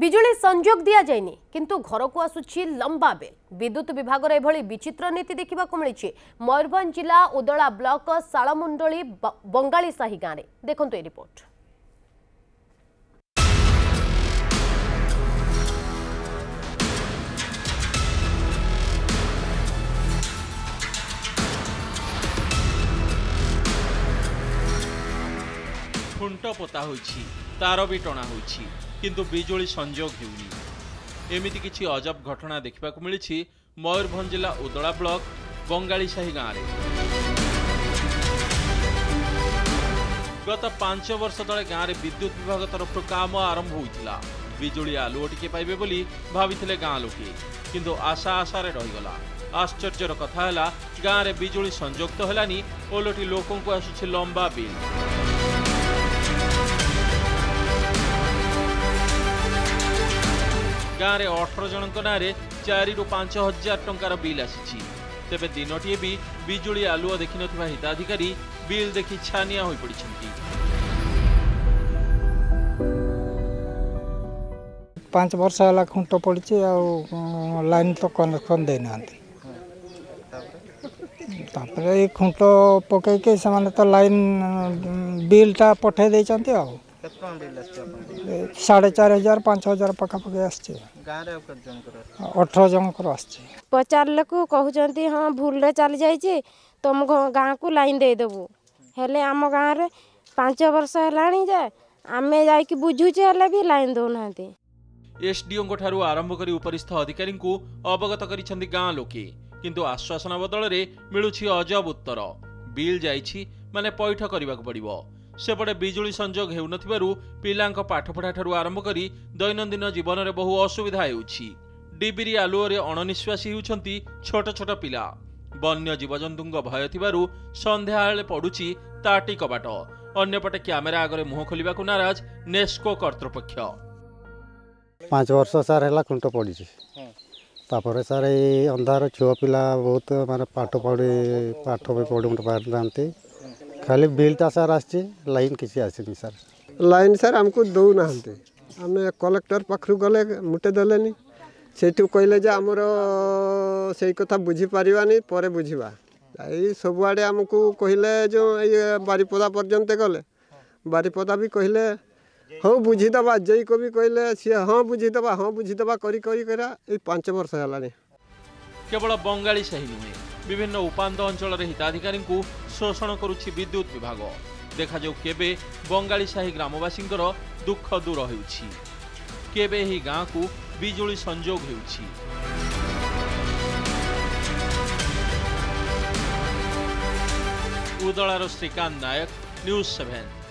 बिजुली संजोग दि जाइनि किंतु घर को आसुछि लंबा बिल। विद्युत विभाग एभली विचित्र नीति देखा मिली। मयूरभंज जिला उदला ब्लॉक सालमुंडली बंगाली साही गाँव में देखंतु ए रिपोर्ट। खुंट पोता होइछि, तार भी टणा होइछि, किंतु बिजुली संजोग हेउनी। एमिति किछि अजब घटना देखा मिली मयूरभंज जिला उदला ब्लॉक बंगाली साही गाँव में। गत 5 वर्ष तले गाँव में विद्युत विभाग तरफ काम आरंभ होता। बिजुली आलुओ टिके पाइबे बोली भाविथिले गाँव लोके, किंतु आशा आशारे रहीगला। आश्चर्यर कथा है गाँव में बिजुली संजोग तो हेलानी, ओलटी लोकों को आसुछि लंबा बिल। गाँव में 18 जन ना 4 रू 5 हजार टंकार बिल आसी। तेबे दिनटे भी बिजुली आलुओ देखि नथिबा हिताधिकारी बिल देखि छानिया होई पड़िछन्ती। 5 वर्ष होला खुंट पड़ी आ लाइन तो कनेक्शन देना। खुंट पकई के से तो लाइन बिलटा पठाई देछन्ती। 4,500 पखापाखि आसछि। 18 जन पचारे को कहते हाँ भूल चली जाइए तुम गाँव को लाइन देदेबू। हेले आम गाँव में 5 वर्ष है आम जाकि बुझुचे हेले भी लाइन दौना। एसडीओ ठारू आरंभ कर उपरिस्थ अधिकारी अवगत कर गाँव लोके, किंतु आश्वासन बदल में मिलूछि अजब उत्तर। बिल जाइछि माने पैठ करबाक पड़िबो। सेपटे बिजुली संजोग हेउ नथिबारु पिलांक पाठपढ़ा ठारू आरंभ करी दैनंदिन जीवन रे बहु असुविधा हेउछि। डिबिरी आलुओरे अणनिश्वासी हेउछन्ति छोट छोट पिला। वन्य जीवजंतुंग भय थिबारु संध्याले पडुछि ताटी कबाट। अन्यपटे क्यामेरा आगरे मुह खोलिबाकु नाराज नेस्को कर्तृपक्ष। 5 वर्ष सार हेला खुंट पडिछि। तापर सार ए अंधार छुआ पिला बहुत माने पाठ पढे पडुंट पार जानते। खाली बिलटा सर आसछि, लाइन किसी आसनी सर। लाइन सर हमको दो नहंते। हमें कलेक्टर पखरु गले मुटे दलेनी। सेठु कहले जे हमर सेई कथा बुझी परिवानी परे बुझीबा। ए सब आड़े हमको कहले जो बारीपदा पर्यंत गले। बारीपदा भी कहले हो बुझी दबा। जई को भी कहले से हां बुझी दबा करी ए 5 वर्ष हलानी। केवल बंगाली सही नुहे विभिन्न उपांत अंचल हिताधिकारी शोषण करुछि विद्युत विभाग। देखा जाऊ केबे बंगाली साही ग्रामवासी दुख दूर हेउछि, केबे ही गाँव को बिजुली संजोग हेउछि। उदलार श्रीकांत नायक, न्यूज़ 7।